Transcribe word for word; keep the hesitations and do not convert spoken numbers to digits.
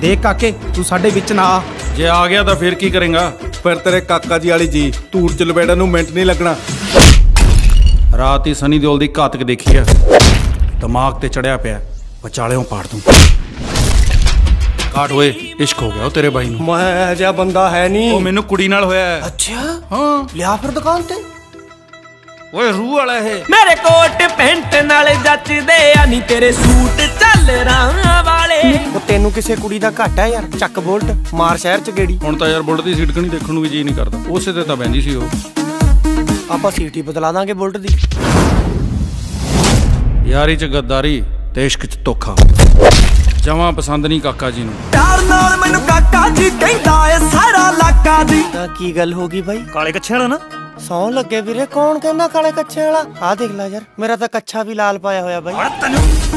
देख काके तू साढ़े बिच ना आ। जे आ गया तो फिर की करेगा? फिर तेरे काका जी वाली जी धूड़ च लबेड़ा नूं मिंट नहीं लगना। रात ही सनी देओल दी घातक देखी है, दिमाग ते चढ़िया पिया, विचालेओं पाड़ दूं। काट ओए, इश्क हो गया तेरे भाई नूं। मैं जिहा बंदा है नहीं, वो मैनूं कुड़ी नाल होया है। अच्छा हां, लिया फिर दुकान ते। ओए रूह वाला है मेरे कोट पेंट नाल जचदे आ नहीं तेरे सूट चल रां वाले। ओ तैनूं किसे कुड़ी दा घाटा यार, चक बोल्ट मार शहर च गेड़ी। हुण तां यार बुल्ट दी सीट कणी देखण नूं भी जी नहीं करदा, उसे ते तां बहंदी सी ओ। आपां सीट ही बदला दांगे बुल्ट दी। यारी च गद्दारी ते इश्क च धोखा, जमा पसंद नहीं काका जी नूं। प्यार नाल मैनू काका जी कहंदा ऐ सारा लाका दी। तां की गल हो गई भाई? काले कच्छे वाला ना सौ लगे वीरे। कौन कहना काले कच्छे वाला? आ देख ला यार, मेरा तां कच्छा भी लाल पाया होया भाई।